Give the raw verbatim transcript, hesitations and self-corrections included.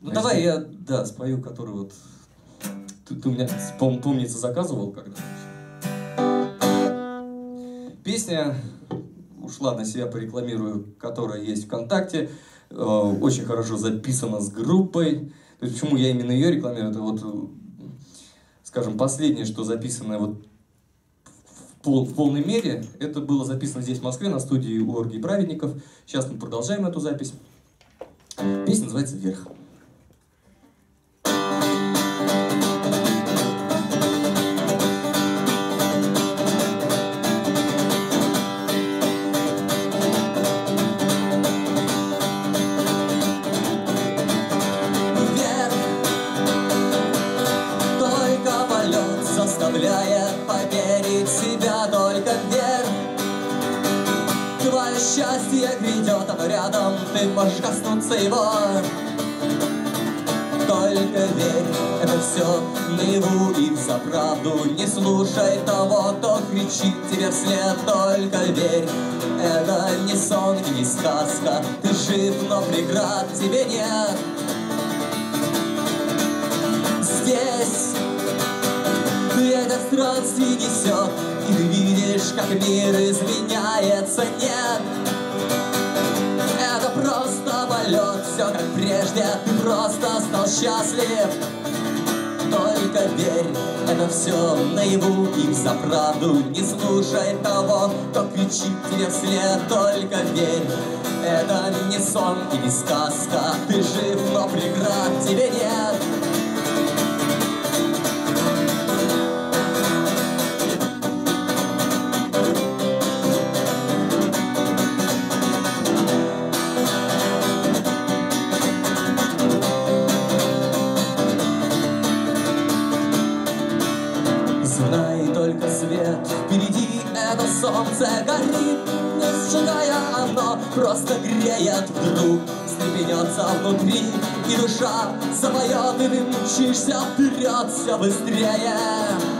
Ну, а давай я, да, спою, который вот... Ты, ты у меня, пом, помнится, заказывал когда-то. Песня, уж ладно, себя порекламирую, которая есть ВКонтакте, э, очень хорошо записана с группой. То есть, почему я именно ее рекламирую? Это вот, скажем, последнее, что записано вот в, пол, в полной мере, это было записано здесь, в Москве, на студии у Оргии Праведников. Сейчас мы продолжаем эту запись. Песня называется «Вверх». Поверить в себя только вверх. Твое счастье грядет, оно рядом, ты можешь коснуться его. Только верь, это все наяву и взаправду. Не слушай того, кто кричит тебе вслед. Только верь, это не сон и не сказка. Ты жив, но преград тебе нет. Здесь это в странстве несет, и ты видишь, как мир изменяется, нет. Это просто полет, все как прежде, ты просто стал счастлив. Только верь, это все наяву и взаправду. Не слушай того, кто кричит тебе вслед, только верь. Это не сон и не сказка, ты жив, но преград тебе нет. Впереди это солнце горит, не сжигая оно, просто греет. Вдруг встрепенется внутри, и душа запоет, и ты мчишься вперед все быстрее.